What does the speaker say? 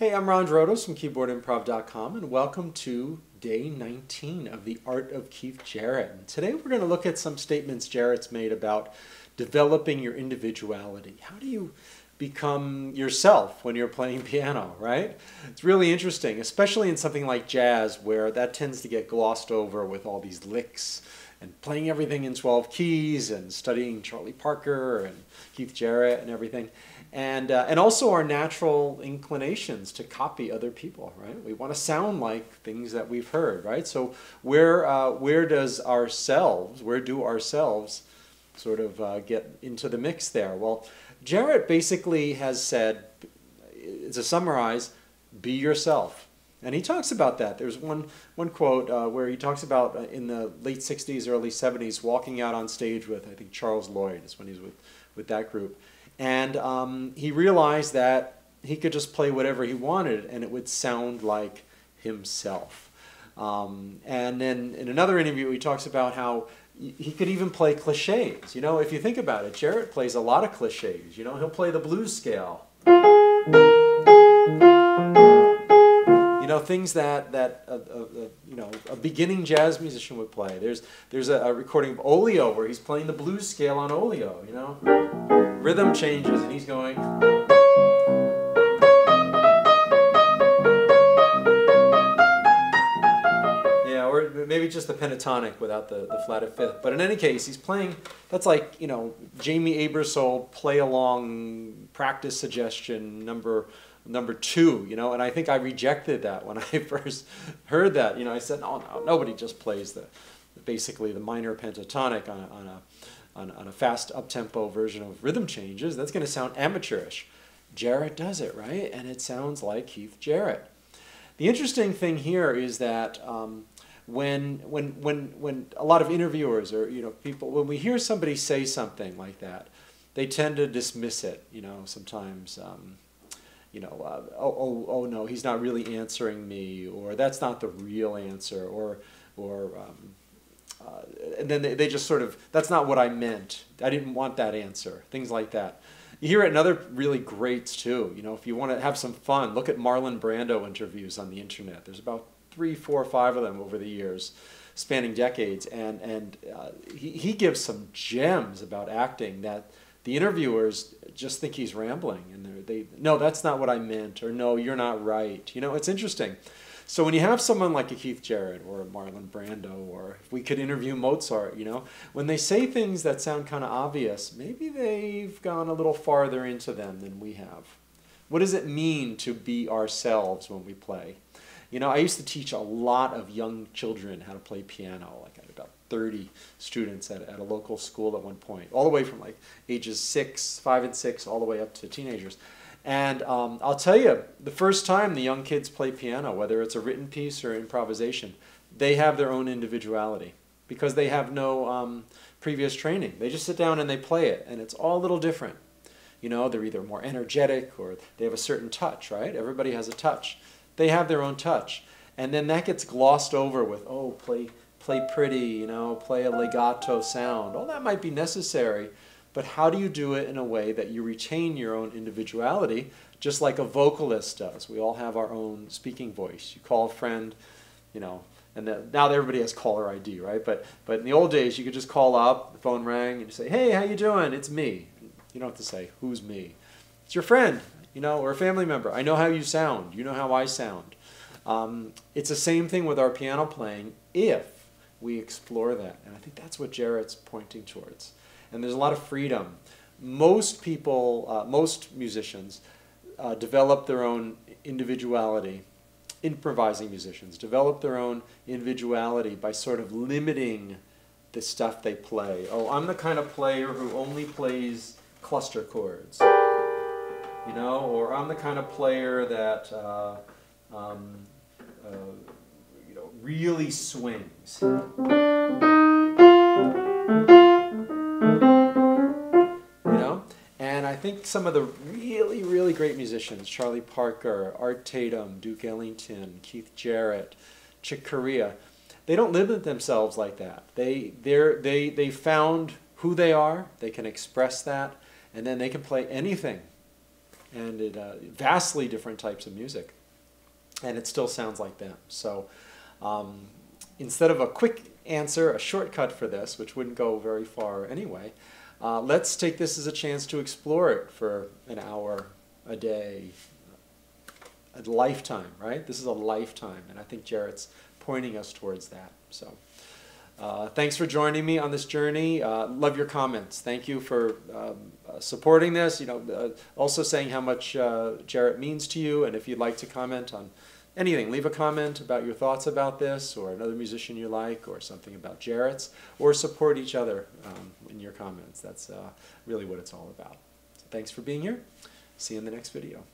Hey, I'm Ron Drotos from KeyboardImprov.com, and welcome to Day 19 of The Art of Keith Jarrett. And today we're going to look at some statements Jarrett's made about developing your individuality. How do you become yourself when you're playing piano, right? It's really interesting, especially in something like jazz, where that tends to get glossed over with all these licks and playing everything in 12 keys and studying Charlie Parker and Keith Jarrett and everything. And also our natural inclinations to copy other people, right? We want to sound like things that we've heard, right? So where do ourselves sort of get into the mix there? Well, Jarrett basically has said, to summarize, be yourself. And he talks about that. There's one quote where he talks about in the late 60s, early 70s, walking out on stage with, I think, Charles Lloyd is when he's with that group. And he realized that he could just play whatever he wanted and it would sound like himself. And then in another interview, he talks about how he could even play cliches. You know, if you think about it, Jarrett plays a lot of cliches. You know, he'll play the blues scale. You know, things that a beginning jazz musician would play. There's a recording of Oleo where he's playing the blues scale on Oleo, you know. Rhythm Changes, and he's going. Yeah, or maybe just the pentatonic without the flatted fifth. But in any case, he's playing, that's like, you know, Jamie Abersold play along practice suggestion number two, you know, and I think I rejected that when I first heard that. You know, I said, no, nobody just plays basically the minor pentatonic on a fast up-tempo version of Rhythm Changes. That's going to sound amateurish. Jarrett does it, right? And it sounds like Keith Jarrett. The interesting thing here is that when a lot of interviewers or, you know, people, when we hear somebody say something like that, they tend to dismiss it, you know, sometimes. You know, oh no, he's not really answering me, or that's not the real answer, and then they just sort of, that's not what I meant. I didn't want that answer, things like that. You hear it in other really greats too. You know, if you want to have some fun, look at Marlon Brando interviews on the internet. There's about 3, 4, 5 of them over the years, spanning decades, and he gives some gems about acting that the interviewers just think he's rambling, and no, that's not what I meant, or no, you're not right. You know, it's interesting. So when you have someone like a Keith Jarrett or a Marlon Brando, or if we could interview Mozart, you know, when they say things that sound kind of obvious, maybe they've gone a little farther into them than we have. What does it mean to be ourselves when we play? You know, I used to teach a lot of young children how to play piano. Like I had about 30 students at a local school at one point, all the way from like ages 5 and 6, all the way up to teenagers. And I'll tell you, the first time the young kids play piano, whether it's a written piece or improvisation, they have their own individuality because they have no previous training. They just sit down and they play it, and it's all a little different. You know, they're either more energetic or they have a certain touch, right? Everybody has a touch. They have their own touch, and then that gets glossed over with, oh, play pretty, you know, play a legato sound. All that might be necessary, but how do you do it in a way that you retain your own individuality, just like a vocalist does? We all have our own speaking voice. You call a friend, you know, and now everybody has caller ID, right? But in the old days, you could just call up, the phone rang, and you say, hey, how you doing? It's me. You don't have to say, who's me? It's your friend. You know, or a family member. I know how you sound. You know how I sound. It's the same thing with our piano playing if we explore that. And I think that's what Jarrett's pointing towards. And there's a lot of freedom. Most people, most musicians develop their own individuality. Improvising musicians develop their own individuality by sort of limiting the stuff they play. Oh, I'm the kind of player who only plays cluster chords. You know, or I'm the kind of player that you know, really swings. You know, and I think some of the really, really great musicians, Charlie Parker, Art Tatum, Duke Ellington, Keith Jarrett, Chick Corea, they don't limit themselves like that. They found who they are. They can express that, and then they can play anything. and it, vastly different types of music, and it still sounds like them. So instead of a quick answer, a shortcut for this, which wouldn't go very far anyway, let's take this as a chance to explore it for an hour, a day, a lifetime, right? This is a lifetime, and I think Jarrett's pointing us towards that. So thanks for joining me on this journey. Love your comments. Thank you for supporting this, also saying how much Jarrett means to you. And if you'd like to comment on anything, leave a comment about your thoughts about this or another musician you like or something about Jarrett's, or support each other in your comments. That's really what it's all about. So thanks for being here. See you in the next video.